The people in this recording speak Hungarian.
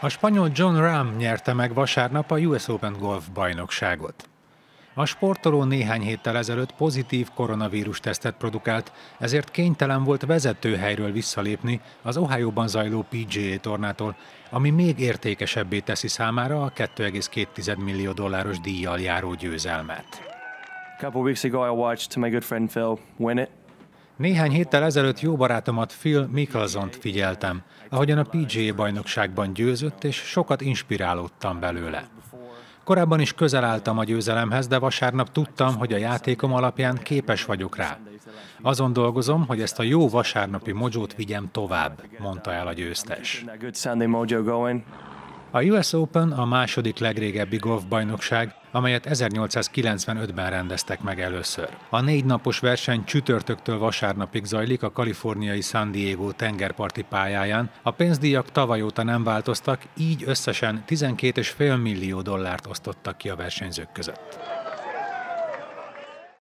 A spanyol John Rahm nyerte meg vasárnap a US Open Golf bajnokságot. A sportoló néhány héttel ezelőtt pozitív koronavírustesztet produkált, ezért kénytelen volt vezetőhelyről visszalépni az Ohioban zajló PGA tornától, ami még értékesebbé teszi számára a $2,2 millió díjjal járó győzelmet. Néhány héttel ezelőtt jó barátomat Phil Mickelsont figyeltem, ahogyan a PGA bajnokságban győzött, és sokat inspirálódtam belőle. Korábban is közel álltam a győzelemhez, de vasárnap tudtam, hogy a játékom alapján képes vagyok rá. Azon dolgozom, hogy ezt a jó vasárnapi mojót vigyem tovább, mondta el a győztes. A US Open a második legrégebbi golfbajnokság, amelyet 1895-ben rendeztek meg először. A 4 napos verseny csütörtöktől vasárnapig zajlik a kaliforniai San Diego tengerparti pályáján. A pénzdíjak tavaly óta nem változtak, így összesen $12,5 millió osztottak ki a versenyzők között.